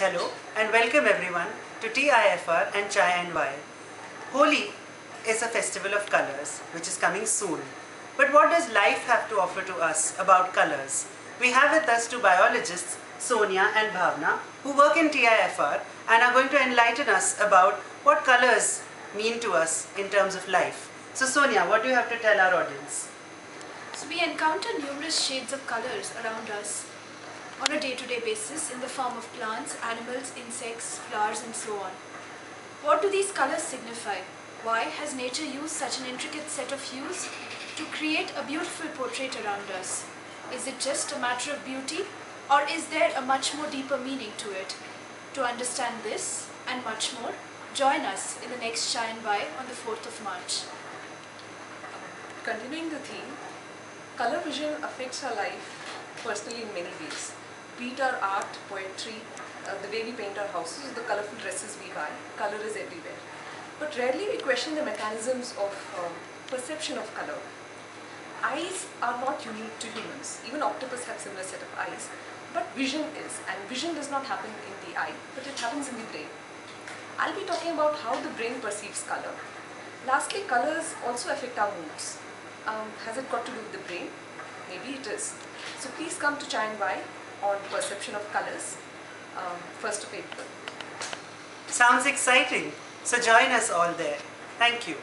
Hello and welcome everyone to TIFR and Chai and Why. Holi is a festival of colors which is coming soon. But what does life have to offer to us about colors? We have with us two biologists, Sonia and Bhavna, who work in TIFR and are going to enlighten us about what colors mean to us in terms of life. So Sonia, what do you have to tell our audience? So we encounter numerous shades of colors around us on a day-to-day basis in the form of plants, animals, insects, flowers and so on. What do these colors signify? Why has nature used such an intricate set of hues to create a beautiful portrait around us? Is it just a matter of beauty, or is there a much more deeper meaning to it? To understand this and much more, join us in the next Chai and Why on the 4th of March. Continuing the theme, color vision affects our life personally in many ways. Be it our art, poetry, the way we paint our houses, the colorful dresses we buy, color is everywhere. But rarely we question the mechanisms of perception of color. Eyes are not unique to humans. Even octopus have similar set of eyes. But vision is, and vision does not happen in the eye, but it happens in the brain. I'll be talking about how the brain perceives color. Lastly, colors also affect our moods. Has it got to do with the brain? Maybe it is. So please come to Chai and Why on perception of colors, 1st of April. Sounds exciting. So join us all there. Thank you.